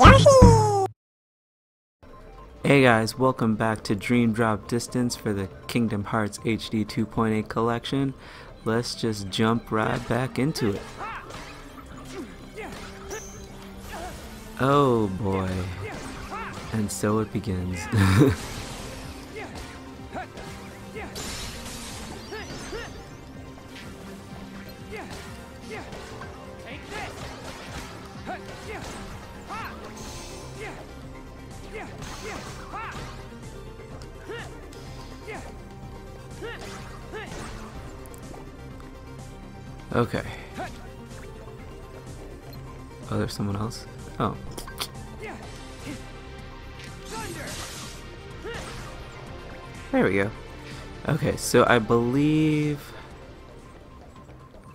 Hey guys, welcome back to Dream Drop Distance for the Kingdom Hearts HD 2.8 collection. Let's just jump right back into it. Oh boy. And so it begins. Okay. Oh, there's someone else? Oh. There we go. Okay, so I believe...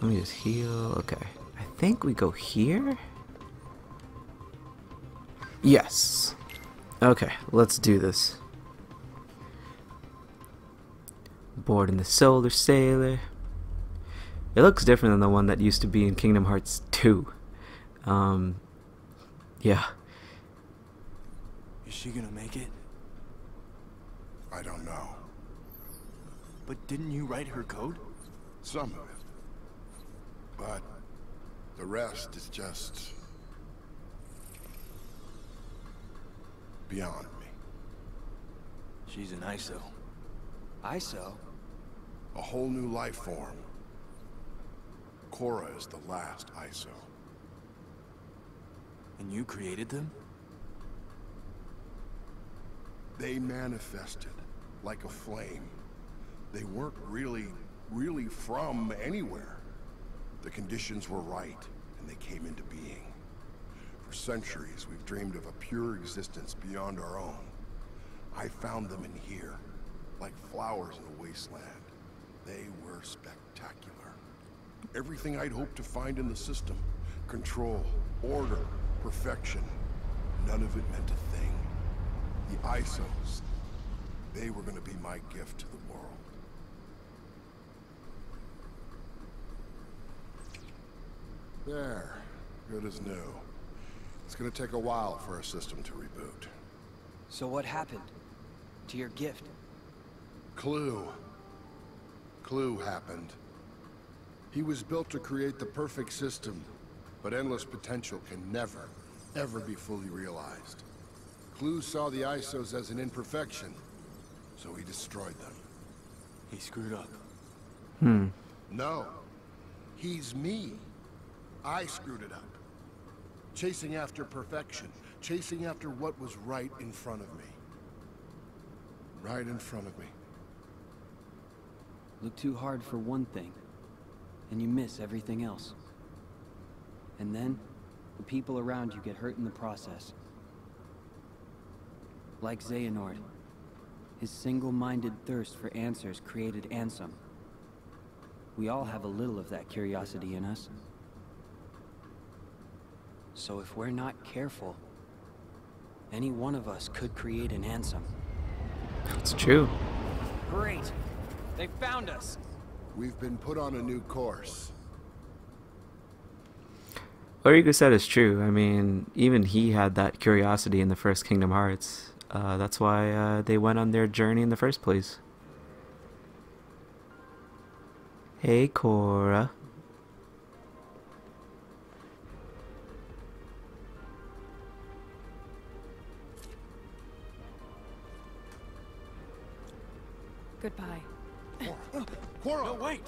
Let me just heal. Okay. I think we go here? Yes. Okay, let's do this. Boarding the Solar Sailor. It looks different than the one that used to be in Kingdom Hearts 2. Yeah. Is she gonna make it? I don't know. But didn't you write her code? Some of it. But the rest is just... beyond me. She's an ISO. ISO? A whole new life form. Quorra is the last ISO. And you created them? They manifested like a flame. They weren't really from anywhere. The conditions were right, and they came into being. For centuries, we've dreamed of a pure existence beyond our own. I found them in here, like flowers in a wasteland. They were spectacular. Everything I'd hoped to find in the system. Control, order, perfection. None of it meant a thing. The ISOs, they were going to be my gift to the world. There, good as new. It's going to take a while for our system to reboot. So what happened to your gift? Clu. Clu happened. He was built to create the perfect system, but endless potential can never, ever be fully realized. Clu saw the ISOs as an imperfection, so he destroyed them. He screwed up. No. He's me. I screwed it up. Chasing after perfection. Chasing after what was right in front of me. Right in front of me. Look too hard for one thing, and you miss everything else. And then, the people around you get hurt in the process. Like Xehanort, his single-minded thirst for answers created Ansem. We all have a little of that curiosity in us. So if we're not careful, any one of us could create an Ansem. That's true. Great! They found us! We've been put on a new course. What Riku said is true. I mean, even he had that curiosity in the first Kingdom Hearts. That's why they went on their journey in the first place. Hey, Quorra. Goodbye. Quorra! No, wait!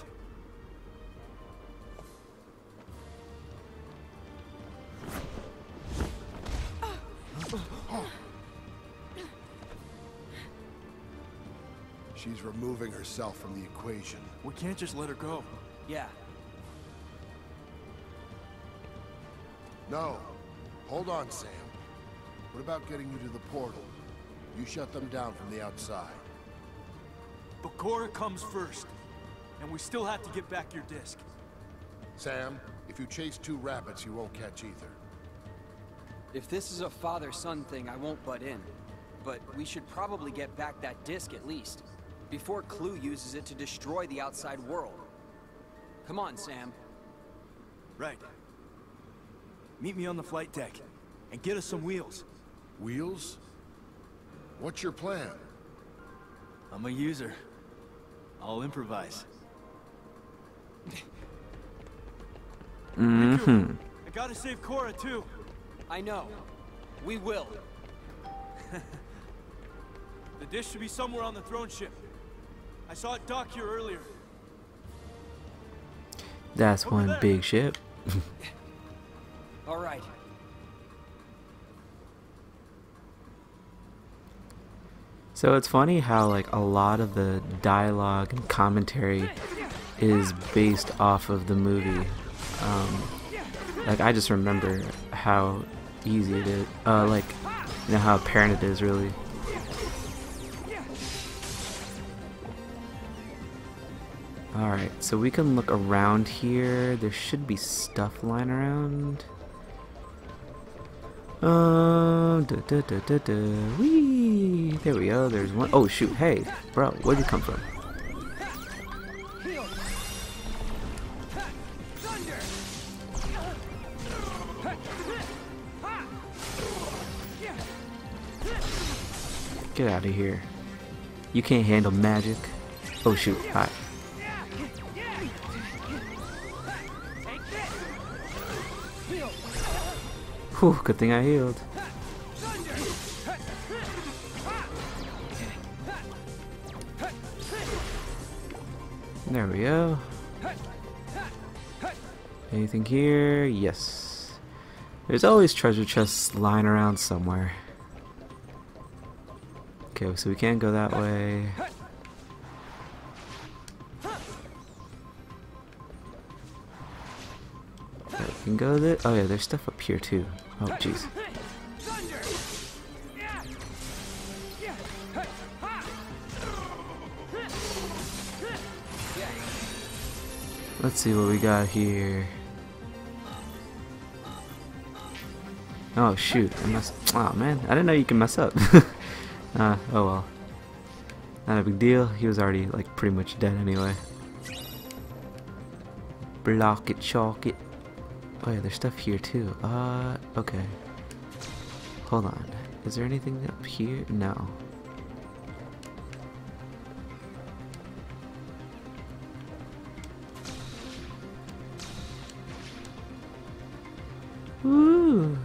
She's removing herself from the equation. We can't just let her go. Yeah. No. Hold on, Sam. What about getting you to the portal? You shut them down from the outside. But Quorra comes first. And we still have to get back your disc. Sam, if you chase two rabbits, you won't catch either. If this is a father-son thing, I won't butt in. But we should probably get back that disc at least, before Clu uses it to destroy the outside world. Come on, Sam. Right. Meet me on the flight deck. and get us some wheels. Wheels? What's your plan? I'm a user. I'll improvise. Mm-hmm. I gotta save Quorra too. I know. We will. The dish should be somewhere on the throne ship. I saw it dock here earlier. That's over one there. Big ship. All right. So it's funny how like a lot of the dialogue and commentary is based off of the movie. Like I just remember how easy it is, like you know how apparent it is really. Alright, so we can look around here. There should be stuff lying around. Wee! There we go, there's one. Oh shoot, hey, bro, where'd you come from? Get out of here. You can't handle magic. Oh shoot, hi. Whew, good thing I healed. There we go. Anything here? Yes. There's always treasure chests lying around somewhere. Okay, so we can't go that way. Right, we can go there. Oh yeah, there's stuff up here too. Oh jeez. Let's see what we got here. Oh shoot! I messed. Oh man, I didn't know you can mess up. Oh well. Not a big deal. He was already, like, pretty much dead anyway. Block it, chalk it. Oh yeah, there's stuff here too. Okay. Hold on. Is there anything up here? No. Ooh.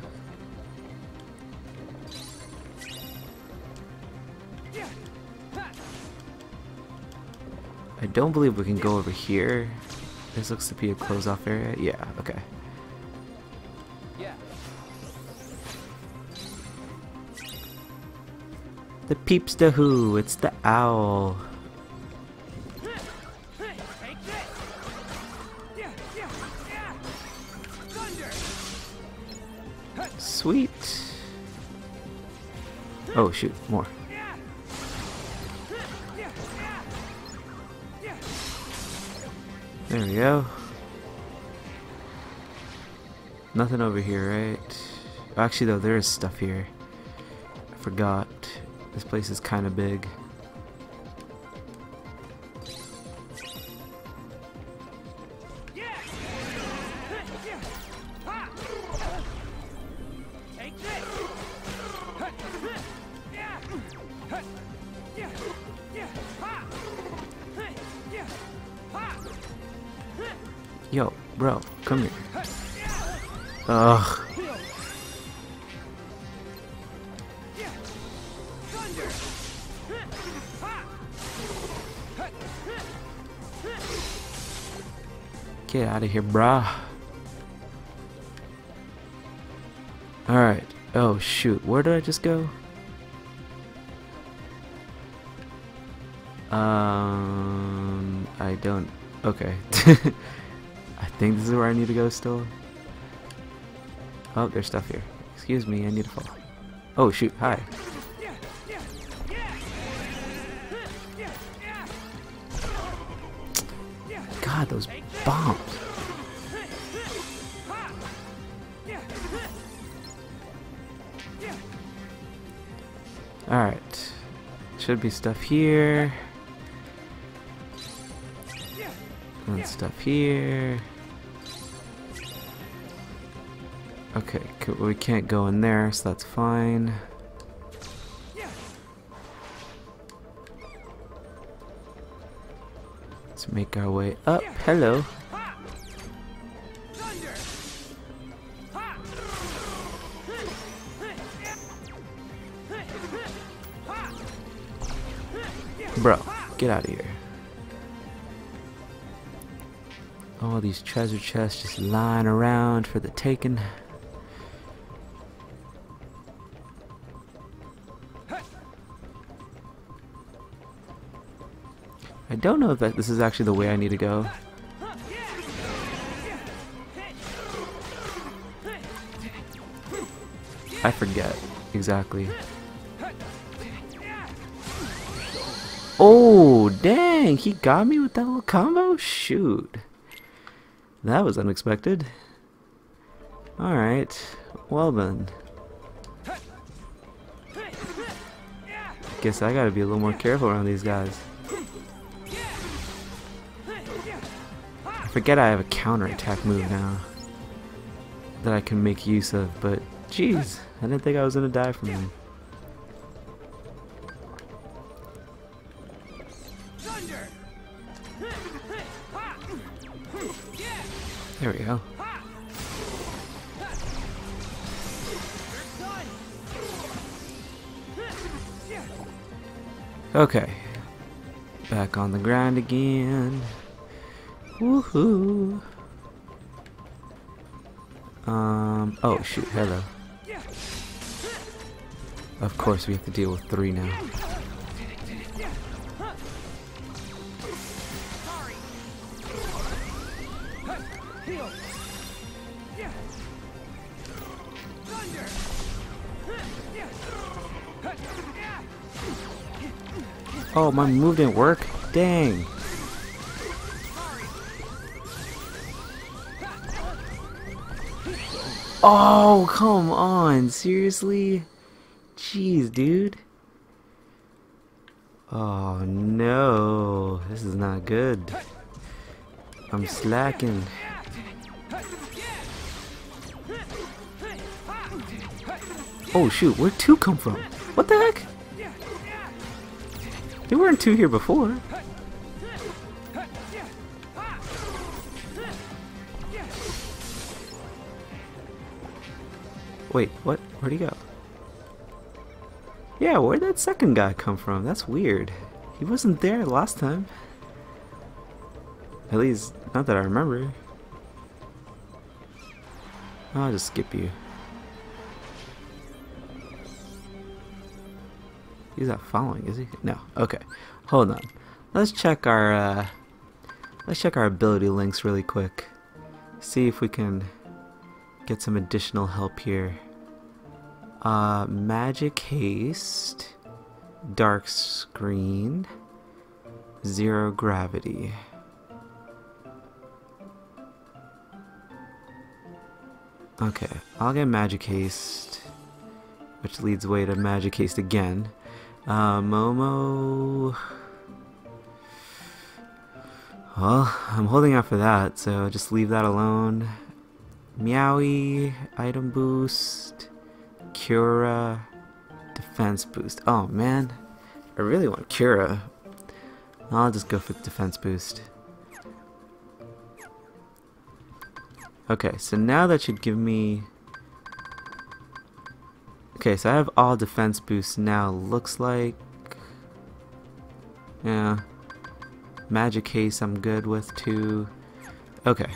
I don't believe we can go over here. This looks to be a closed-off area. Yeah, okay. Yeah. The peeps the who, it's the owl. Sweet. Oh shoot, more. There we go. Nothing over here, right? Actually, though, there is stuff here. I forgot. This place is kind of big. Yo, bro, come here. Ugh. Get out of here, brah. Alright. Oh, shoot. Where did I just go? I don't... Okay. I think this is where I need to go still. Oh, there's stuff here. Excuse me, I need to fall. Oh shoot, hi. God, those bombs. Alright. Should be stuff here. And stuff here. Okay, we can't go in there, so that's fine. Let's make our way up. Hello. Bro, get out of here. All these treasure chests just lying around for the taking. I don't know if this is actually the way I need to go. I forget exactly. Oh, dang, he got me with that little combo? Shoot. That was unexpected. Alright, well then. Guess I gotta be a little more careful around these guys. I forget I have a counterattack move now that I can make use of, but jeez, I didn't think I was gonna die from them. There we go. Okay. Back on the grind again. Woohoo. Oh shoot, hello. Of course we have to deal with three now. Oh, my move didn't work? Dang. Oh, come on. Seriously? Jeez, dude. Oh, no. This is not good. I'm slacking. Oh, shoot. Where'd two come from? What the heck? There weren't two here before. Wait, what? Where'd he go? Yeah, where'd that second guy come from? That's weird. He wasn't there last time. At least, not that I remember. I'll just skip you. He's not following, is he? No. Okay. Hold on. Let's check our ability links really quick. See if we can get some additional help here. Magic haste, dark screen, zero gravity. Okay, I'll get magic haste, which leads way to magic haste again. Momo. Well, I'm holding out for that, so just leave that alone. Meowie, item boost, Quorra, defense boost. Oh man, I really want Quorra. I'll just go for the defense boost. Okay, so now that should give me. Okay, so I have all defense boosts now, looks like. Yeah. Magic haste I'm good with too. Okay.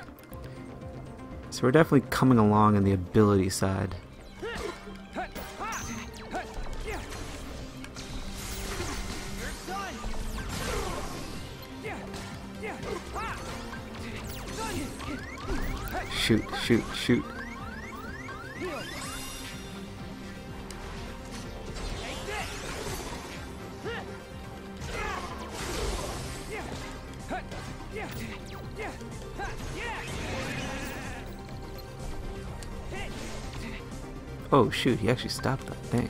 So we're definitely coming along on the ability side. Shoot, shoot, shoot. Oh shoot, he actually stopped that thing.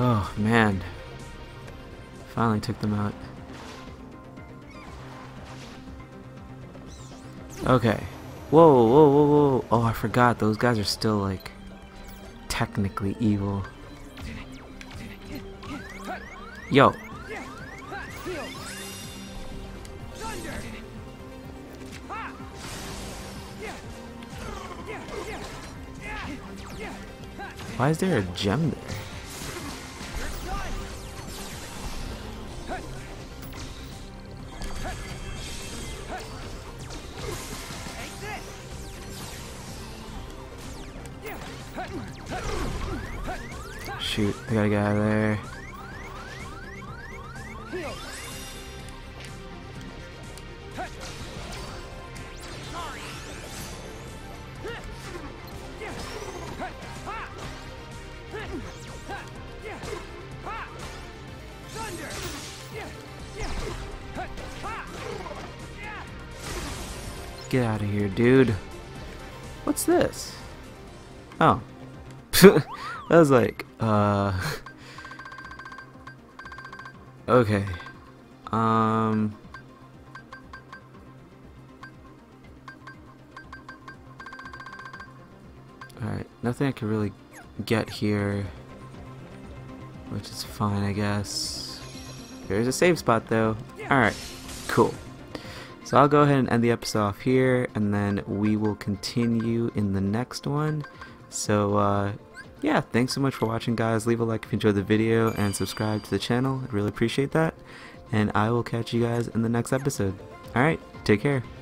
Oh man, finally took them out. Okay. Whoa, whoa, whoa, whoa. Oh, I forgot. Those guys are still, like, technically evil. Yo. Why is there a gem there? Shoot, I gotta get out of there. Get out of here, dude. What's this? Oh. I was like, okay. Alright, nothing I can really get here. Which is fine, I guess. There's a save spot, though. Alright, cool. So I'll go ahead and end the episode off here, and then we will continue in the next one. So, yeah, thanks so much for watching, guys. Leave a like if you enjoyed the video, and subscribe to the channel. I really appreciate that. And I will catch you guys in the next episode. Alright, take care.